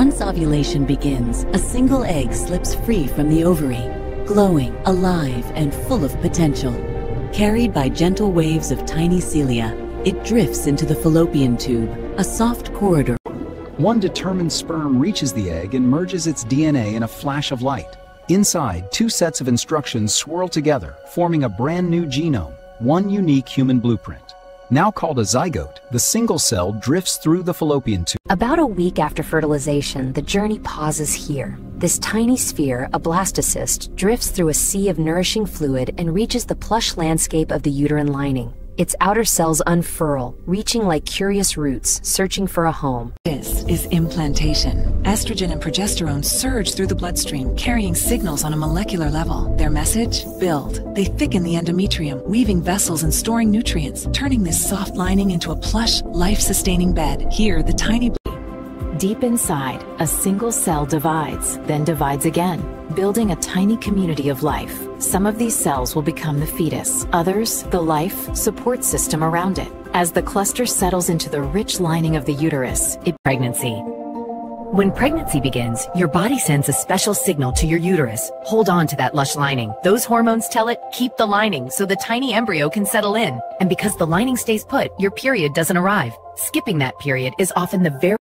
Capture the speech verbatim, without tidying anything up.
Once ovulation begins, a single egg slips free from the ovary, glowing, alive, and full of potential. Carried by gentle waves of tiny cilia, it drifts into the fallopian tube, a soft corridor. One determined sperm reaches the egg and merges its D N A in a flash of light. Inside, two sets of instructions swirl together, forming a brand new genome, one unique human blueprint. Now called a zygote, the single cell drifts through the fallopian tube. About a week after fertilization, the journey pauses here. This tiny sphere, a blastocyst, drifts through a sea of nourishing fluid and reaches the plush landscape of the uterine lining. Its outer cells unfurl, reaching like curious roots, searching for a home. This is implantation. Estrogen and progesterone surge through the bloodstream, carrying signals on a molecular level. Their message? Build. They thicken the endometrium, weaving vessels and storing nutrients, turning this soft lining into a plush, life-sustaining bed. Here, the tiny... Deep inside, a single cell divides, then divides again, building a tiny community of life. Some of these cells will become the fetus, others the life support system around it. As the cluster settles into the rich lining of the uterus, it pregnancy. When pregnancy begins, your body sends a special signal to your uterus. Hold on to that lush lining. Those hormones tell it, keep the lining so the tiny embryo can settle in. And because the lining stays put, your period doesn't arrive. Skipping that period is often the very